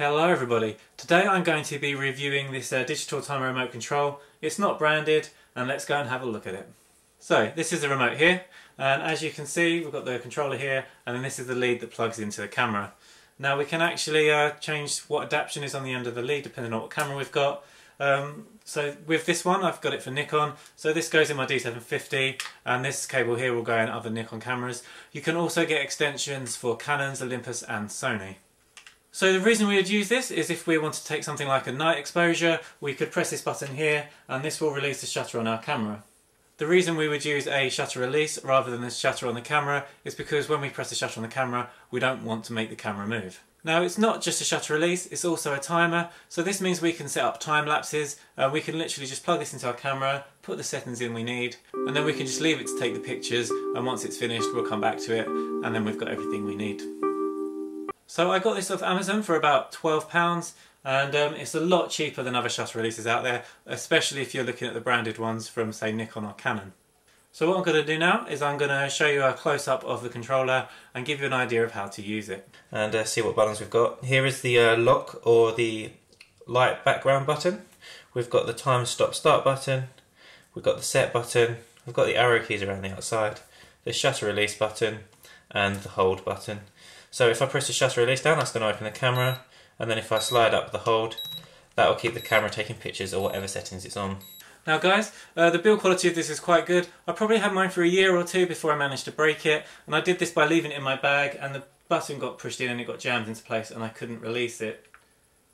Hello everybody, today I'm going to be reviewing this digital timer remote control. It's not branded and let's go and have a look at it. So this is the remote here, and as you can see we've got the controller here, and then this is the lead that plugs into the camera. Now we can actually change what adaptation is on the end of the lead depending on what camera we've got. So with this one I've got it for Nikon, so this goes in my D750 and this cable here will go in other Nikon cameras. You can also get extensions for Canons, Olympus and Sony. So the reason we would use this is if we want to take something like a night exposure, we could press this button here and this will release the shutter on our camera. The reason we would use a shutter release rather than the shutter on the camera is because when we press the shutter on the camera, we don't want to make the camera move. Now it's not just a shutter release, it's also a timer, so this means we can set up time lapses. We can literally just plug this into our camera, put the settings in we need, and then we can just leave it to take the pictures, and once it's finished we'll come back to it and then we've got everything we need. So I got this off Amazon for about £12, and it's a lot cheaper than other shutter releases out there, especially if you're looking at the branded ones from say Nikon or Canon. So what I'm going to do now is I'm going to show you a close-up of the controller and give you an idea of how to use it. And see what buttons we've got. Here is the lock or the light background button. We've got the time stop start button. We've got the set button. We've got the arrow keys around the outside. The shutter release button and the hold button. So if I press the shutter release down, that's going to open the camera. And then if I slide up the hold, that will keep the camera taking pictures or whatever settings it's on. Now guys, the build quality of this is quite good. I probably had mine for a year or two before I managed to break it, and I did this by leaving it in my bag and the button got pushed in and it got jammed into place and I couldn't release it.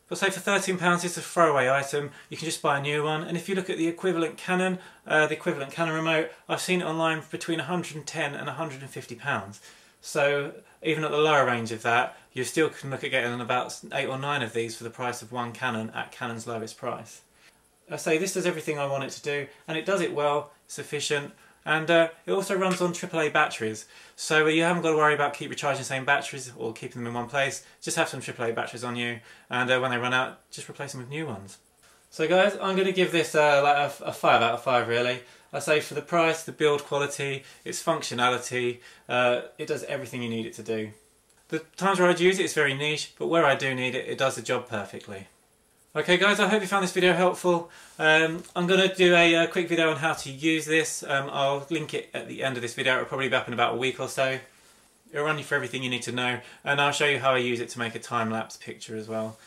But say for £13 it's a throwaway item, you can just buy a new one, and if you look at the equivalent Canon remote, I've seen it online for between £110 and £150. So even at the lower range of that, you still can look at getting about 8 or 9 of these for the price of one Canon at Canon's lowest price. I say this does everything I want it to do, and it does it well, sufficient, and it also runs on AAA batteries, so you haven't got to worry about keep recharging the same batteries or keeping them in one place. Just have some AAA batteries on you, and when they run out, just replace them with new ones. So guys, I'm going to give this like a 5 out of 5 really. I say for the price, the build quality, its functionality, it does everything you need it to do. The times where I'd use it, it's very niche, but where I do need it, it does the job perfectly. Okay guys, I hope you found this video helpful. I'm going to do a quick video on how to use this. I'll link it at the end of this video. It'll probably be up in about a week or so. It'll run you for everything you need to know, and I'll show you how I use it to make a time-lapse picture as well.